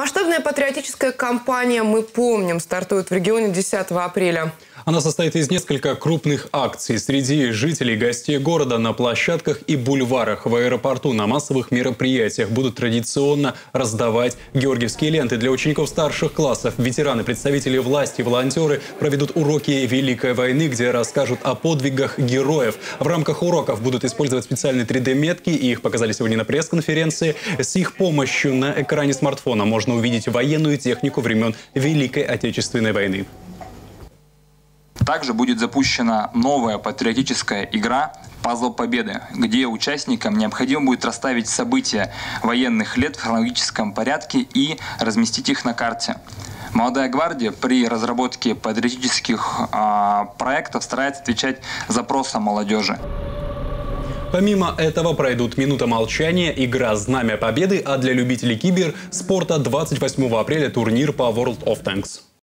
Масштабная патриотическая кампания «Мы помним» стартует в регионе 10 апреля. Она состоит из нескольких крупных акций. Среди жителей и гостей города на площадках и бульварах, в аэропорту, на массовых мероприятиях будут традиционно раздавать георгиевские ленты для учеников старших классов. Ветераны, представители власти, волонтеры проведут уроки Великой войны, где расскажут о подвигах героев. В рамках уроков будут использовать специальные 3D-метки, и их показали сегодня на пресс-конференции. С их помощью на экране смартфона можно увидеть военную технику времен Великой Отечественной войны. Также будет запущена новая патриотическая игра «Пазл Победы», где участникам необходимо будет расставить события военных лет в хронологическом порядке и разместить их на карте. Молодая гвардия при разработке патриотических проектов старается отвечать запросам молодежи. Помимо этого пройдут минута молчания, игра «Знамя Победы», а для любителей киберспорта 28 апреля турнир по World of Tanks.